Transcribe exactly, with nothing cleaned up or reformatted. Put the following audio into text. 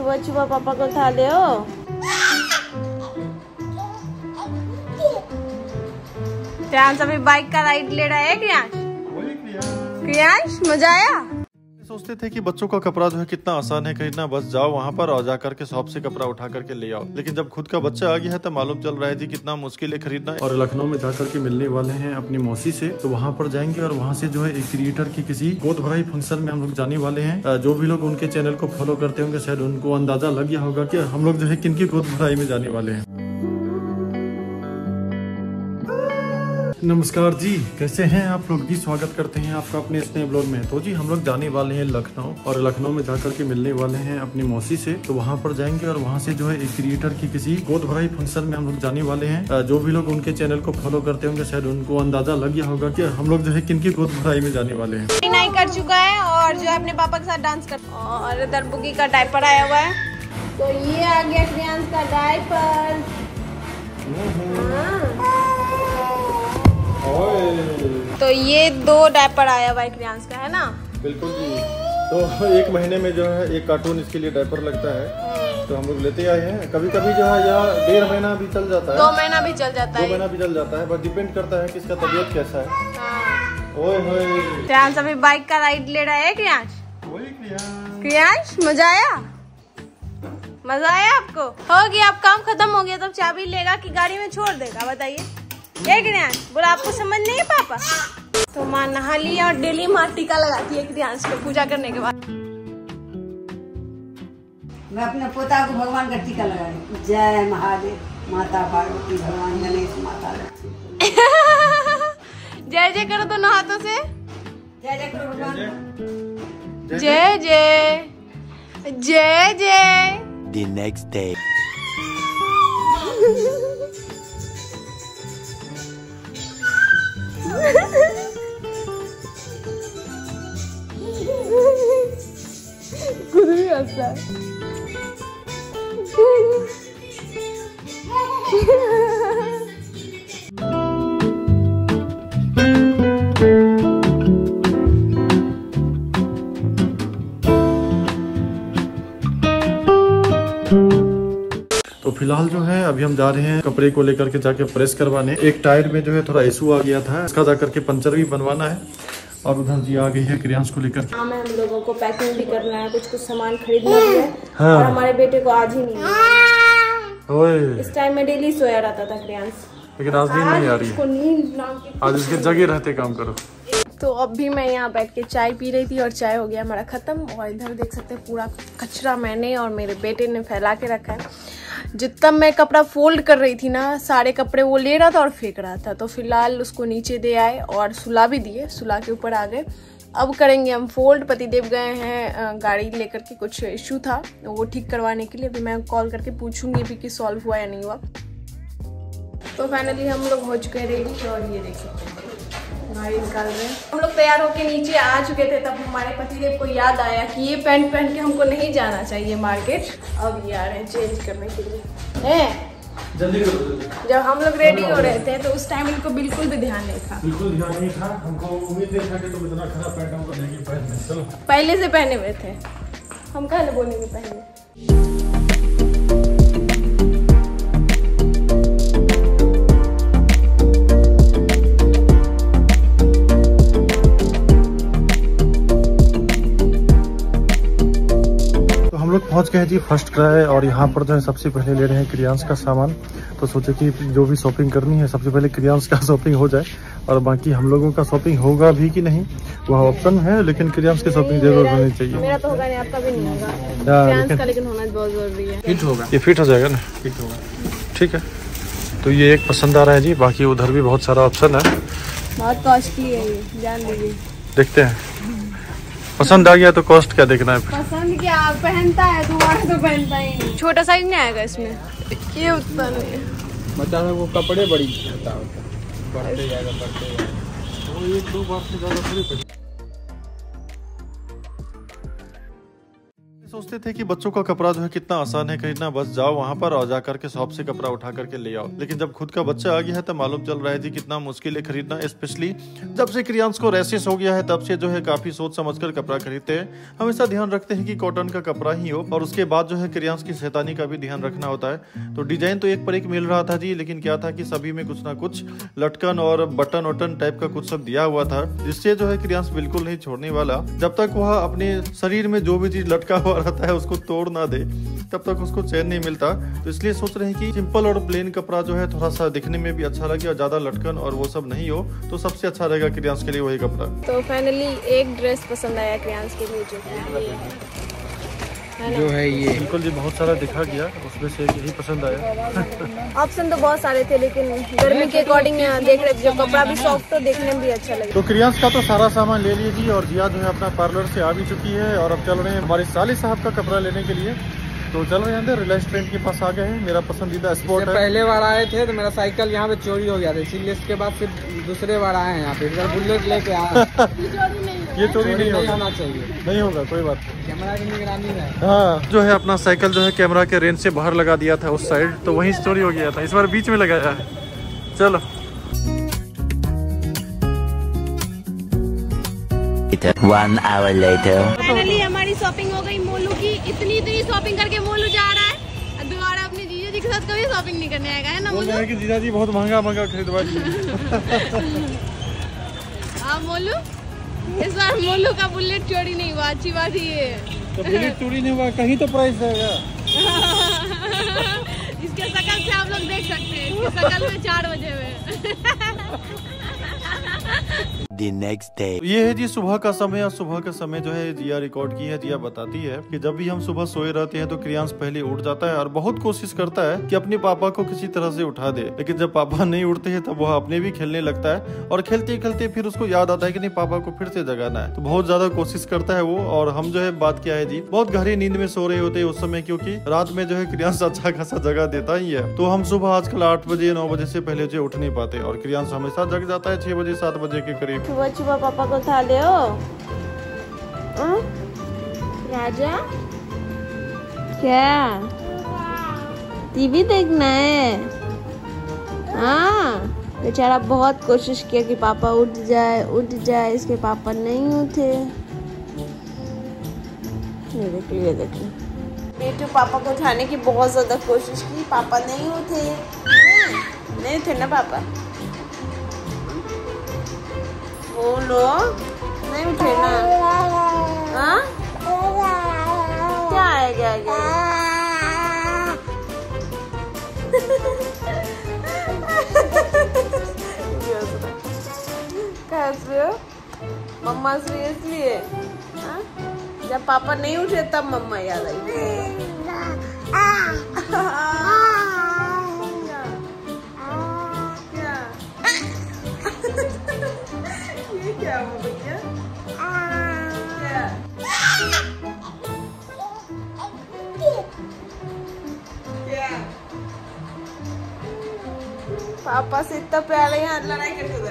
सुबह सुबह पापा को उठा ले हो। क्रियांश अभी बाइक का राइड ले रहा है। क्रियांश क्रियांश मजा आया? सोचते थे कि बच्चों का कपड़ा जो है कितना आसान है खरीदना, बस जाओ वहाँ पर और जा करके शॉप से कपड़ा उठा करके ले आओ। लेकिन जब खुद का बच्चा आ गया है तो मालूम चल रहा है जी कितना मुश्किल है खरीदना। और लखनऊ में जा करके मिलने वाले हैं अपनी मौसी से, तो वहाँ पर जाएंगे और वहाँ से जो है एक क्रिएटर की किसी गोद भराई फंक्शन में हम लोग जाने वाले हैं। जो भी लोग उनके चैनल को फॉलो करते होंगे शायद उनको अंदाजा लग गया होगा की हम लोग जो है किन की गोद भराई में जाने वाले हैं। नमस्कार जी, कैसे हैं आप लोग जी, स्वागत करते हैं आपका अपने इस नए ब्लॉग में। तो जी हम लोग जाने वाले हैं लखनऊ और लखनऊ में जाकर के मिलने वाले हैं अपनी मौसी से, तो वहाँ पर जाएंगे और वहाँ से जो है एक क्रिएटर की किसी गोद भराई फंक्शन में हम लोग जाने वाले हैं। जो भी लोग उनके चैनल को फॉलो करते होंगे शायद उनको अंदाजा लग गया होगा कि हम लोग जो है किन की गोद भराई में जाने वाले हैं। नहीं कर चुका है और जो अपने पापा के साथ डांस कर, और इधर बुकी का डायपर आया हुआ है, तो ये आ गया क्रियांश का डायपर। तो ये दो डायपर आया हुआ क्रियांश का, है ना? बिल्कुल जी। तो एक महीने में जो है एक कार्टून इसके लिए डायपर लगता है, तो हम लोग लेते आए हैं। कभी कभी जो है यहाँ डेढ़ महीना भी चल जाता है, दो महीना भी चल जाता है, दो महीना भी चल जाता है, बस डिपेंड करता है कि इसका तबीयत कैसा है। ओए होए क्रियांश अभी बाइक का राइड ले रहा है। क्रियांश क्रियांश मजा आया? मजा आया आपको? हो गया आप काम खत्म हो गया तब चाबी लेगा कि गाड़ी में छोड़ देगा, बताइए? ये क्रियांश बोला आपको समझ नहीं है पापा। तो माँ नहा लिया और डेली माँ टीका लगाती है क्रियांश को पूजा करने के बाद। मैं अपने पोता को भगवान का टीका लगा रही हूँ। जय महादेव, माता पार्वती, भगवान गणेश, माता लक्ष्मी। जय जय करो दोनों हाथों से, जय जय करो भगवान, जय जय जय जय। The next day खुद भी हंसता है। तो फिलहाल जो है अभी हम जा रहे हैं कपड़े को लेकर के जाके प्रेस करवाने। एक टायर में जो है थोड़ा इशू आ गया था, इसका जाकर के पंचर भी बनवाना है। और उधर जी आ गई है क्रियांश को लेकर। हाँ, हम लोगों को पैकिंग भी करना है, कुछ कुछ सामान खरीदना है। हाँ। और हमारे बेटे को आज ही नहीं है। ओए। इस टाइम में डेली सोया रहता था क्रियांश, लेकिन आज नींद नहीं आ रही है। नींद आज इसके जगह रहते काम करो। तो अब भी मैं यहाँ बैठ के चाय पी रही थी और चाय हो गया हमारा खत्म। और इधर देख सकते हैं पूरा कचरा मैंने और मेरे बेटे ने फैला के रखा है। जितना मैं कपड़ा फोल्ड कर रही थी ना, सारे कपड़े वो ले रहा था और फेंक रहा था। तो फिलहाल उसको नीचे दे आए और सुला भी दिए, सुला के ऊपर आ गए। अब करेंगे हम फोल्ड। पतिदेव गए हैं गाड़ी लेकर के, कुछ इशू था वो ठीक करवाने के लिए। अभी मैं कॉल करके पूछूंगी भी कि सॉल्व हुआ या नहीं हुआ। तो फाइनली हम लोग हो चुके हैं रेडी और ये देखिए गाड़ी निकाल रहे हैं। हम लोग तैयार होके नीचे आ चुके थे तब हमारे पतिदेव को याद आया कि ये पैंट पहन के हमको नहीं जाना चाहिए मार्केट। अब ये आ रहे हैं चेंज करने के लिए हैं। जल्दी करो। जब हम लोग रेडी हो रहे थे तो उस टाइम इनको बिल्कुल भी ध्यान नहीं था, बिल्कुल ध्यान नहीं था। हमको उम्मीद नहीं था कि तुम इतना खराब पैंट हमको देंगे पहनने। चलो पहले से पहने हुए थे हम, कल बोलेंगे पहले। पहुँच गए जी फर्स्ट क्राय और यहाँ पर जो है सबसे पहले ले रहे हैं क्रियांश का सामान। तो सोचे कि जो भी शॉपिंग करनी है सबसे पहले क्रियांश का शॉपिंग हो जाए और बाकी हम लोगों का शॉपिंग होगा भी कि नहीं वह ऑप्शन है, लेकिन क्रियांश की शॉपिंग जरूर होनी चाहिए। मेरा तो होगा नहीं, आपका भी नहीं होगा। क्रियांश का लेकिन होना बहुत जरूरी है। फिट होगा, ये फिट हो जाएगा ना, फिट होगा, ठीक है। तो ये एक पसंद आ रहा है जी, बाकी उधर भी बहुत सारा ऑप्शन है। बहुत कॉस्टली है ये, ध्यान दीजिए। देखते हैं पसंद आ गया तो कॉस्ट क्या देखना है। पसंद क्या पहनता है तुम्हारा, तो पहनता ही। छोटा साइज नहीं आएगा इसमें, ये उतना नहीं मतलब वो कपड़े बड़ी बढ़ते जाएगा, बढ़ते जाएगा। वो एक दो बार से ज्यादा थोड़ी। सोचते थे कि बच्चों का कपड़ा जो है कितना आसान है खरीदना, बस जाओ वहाँ पर और जाकर के शॉप से कपड़ा उठा करके ले आओ। लेकिन जब खुद का बच्चा आ गया है तो मालूम चल रहा है जी कितना मुश्किल है खरीदना। स्पेशली जब से क्रियांश को रेसेस हो गया है तब से जो है काफी सोच समझ कर कपड़ा खरीदते हैं, हमेशा ध्यान रखते हैं कि कॉटन का कपड़ा ही हो और उसके बाद जो है क्रियांश की शैतानी का भी ध्यान रखना होता है। तो डिजाइन तो एक पर एक मिल रहा था जी, लेकिन क्या था कि सभी में कुछ ना कुछ लटकन और बटन वटन टाइप का कुछ सब दिया हुआ था, जिससे जो है क्रियांश बिल्कुल नहीं छोड़ने वाला। जब तक वह अपने शरीर में जो भी चीज लटका हुआ रहता है उसको तोड़ ना दे तब तक उसको चैन नहीं मिलता। तो इसलिए सोच रहे हैं कि सिंपल और प्लेन कपड़ा जो है थोड़ा सा दिखने में भी अच्छा लगे और ज्यादा लटकन और वो सब नहीं हो तो सबसे अच्छा रहेगा क्रियांश के लिए वही कपड़ा। तो फाइनली एक ड्रेस पसंद आया क्रियांश के लिए जो है ये, बिल्कुल जी बहुत सारा दिखा गया उसमें से यही पसंद आया। ऑप्शन तो बहुत सारे थे लेकिन गर्मी के अकॉर्डिंग देख रहे जो कपड़ा भी सॉफ्ट हो देखने में भी अच्छा लगे। तो क्रियांश का तो सारा सामान ले लीजिए और जिया जो है अपना पार्लर से आ भी चुकी है और अब चल रहे हैं हमारे साली साहब का कपड़ा लेने के लिए। तो चल रहे हैं अंदर रिलायंस ट्रेंड के पास आ गए हैं, मेरा पसंदीदा स्पॉट है। पहले बार आए थे तो मेरा साइकिल यहाँ पे चोरी हो गया था, इसीलिए इसके बाद फिर दूसरे बार आए हैं यहाँ पे, इधर बुलेट लेके आए। ये चोरी नहीं होना चाहिए, नहीं होगा कोई बात नहीं, कैमरा की निगरानी है। हाँ जो है अपना साइकिल जो है कैमरा के रेंज से बाहर लगा दिया था उस साइड, तो वहीं चोरी हो गया था, इस बार बीच में लगाया है। चलो One hour later. Finally हमारी शॉपिंग हो गई मोलू की, इतनी इतनी शॉपिंग करके मोलू जा रहा है दोबारा अपने जीजा जी के साथ कभी शॉपिंग नहीं करने आएगा है ना मोलू। कि जीजा जी बहुत महंगा महंगा खरीदवा हाँ मोलू, इस बार मोलू का बुलेट चोरी नहीं हुआ, अच्छी बात ये है। तो बुलेट चोरी नहीं हुआ कहीं तो प्राइस रहेगा इसके शकल से आप लोग देख सकते हैं, इसके शकल में चार बजे हुए The next day. तो ये है जी सुबह का समय, और सुबह का समय जो है जिया रिकॉर्ड की है। जिया बताती है कि जब भी हम सुबह सोए रहते हैं तो क्रियांश पहले उठ जाता है और बहुत कोशिश करता है कि अपने पापा को किसी तरह से उठा दे, लेकिन जब पापा नहीं उठते हैं तब वह अपने भी खेलने लगता है और खेलते खेलते फिर उसको याद आता है कि नहीं पापा को फिर से जगाना है, तो बहुत ज्यादा कोशिश करता है वो। और हम जो है बात क्या है जी बहुत गहरी नींद में सो रहे होते हैं उस समय, क्योंकि रात में जो है क्रियांश अच्छा खासा जगा देता ही है। तो हम सुबह आजकल आठ बजे नौ बजे से पहले जो उठ नहीं पाते और क्रियांश हमेशा जग जाता है छह बजे सात बजे के करीब। सुबह सुबह पापा को उठा ले हो राजा, क्या टीवी देखना है? हाँ बेचारा बहुत कोशिश किया कि पापा उठ जाए उठ जाए, इसके पापा नहीं उठे। देखिए देखिए बेटू पापा को उठाने की बहुत ज्यादा कोशिश की, पापा नहीं उठे। नहीं उठे ना पापा, बोलो नहीं उठे ना। हाँ क्या है क्या क्या मम्मा सीरियसली है, जब पापा नहीं उठे तब मम्मा याद आई। पापा से इतना प्यार है, लड़ाई करते